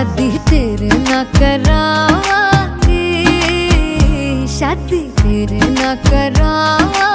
शादी तेरे ना करावा, शादी तेरे ना करावा।